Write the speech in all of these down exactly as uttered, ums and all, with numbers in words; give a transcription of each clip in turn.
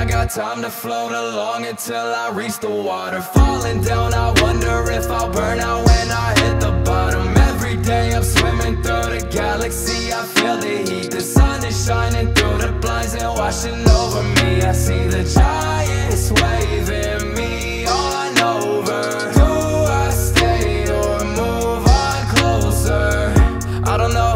I got time to float along until I reach the water. Falling down, I wonder if I'll burn out when I hit the bottom. Every day I'm swimming through the galaxy, I feel the heat. The sun is shining through the blinds and washing over me. I see the giants waving me on over. Do I stay or move on closer? I don't know,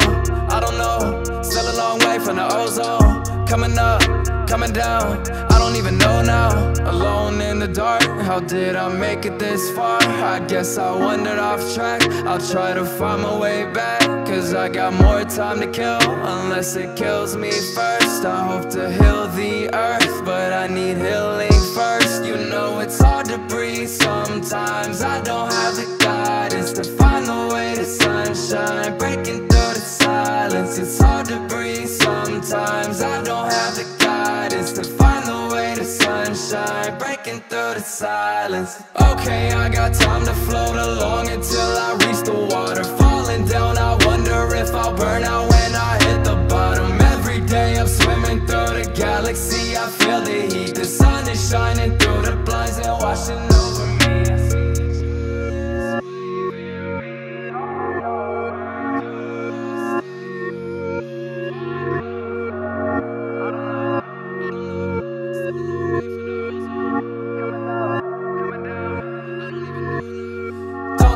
I don't know. Still a long way from the ozone. Coming up, coming down, I don't even know now. Alone in the dark, how did I make it this far? I guess I wandered off track. I'll try to find my way back, cause I got more time to kill, unless it kills me first. I hope to heal the earth, but I need healing first. You know it's hard to breathe sometimes. I don't have the guidance to find the way to sunshine. Breaking through the silence, it's hard to breathe sometimes. I don't have the guidance to find the way to sunshine, breaking through the silence. Okay, I got time to float along until I reach the water. Falling down, I wonder if I'll burn out when I hit the bottom. Every day I'm swimming through the galaxy, I feel the heat. The sun is shining through the blinds and washing over me.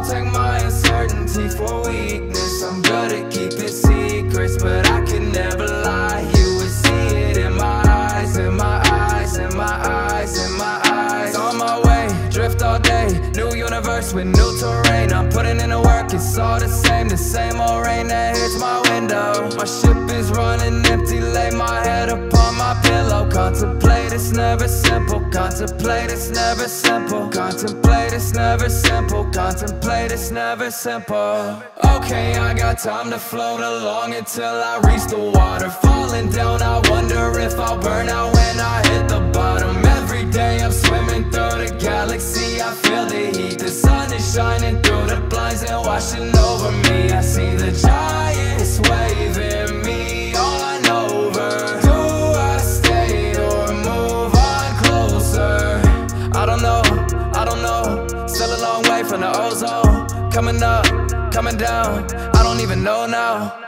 Take my uncertainty for weakness. I'm good at keeping secrets, but I can never lie. You would see it in my eyes, in my eyes, in my eyes, in my eyes. On my way, drift all day. New universe with new terrain. I'm putting in the work, it's all the same. The same old rain that hits my window. My ship is running empty, lay my head upon my pillow. Contemplate, it's never simple. Contemplate, it's never simple. Contemplate, it's never simple. Contemplate, it's never simple. Okay, I got time to float along until I reach the water. Falling down, I wonder if I'll burn out when I hit the bottom. Every day I'm swimming through the galaxy, I feel the heat. The sun is shining through the blinds and washing over me. I see the giants waving me on over. Coming up, coming down, I don't even know now.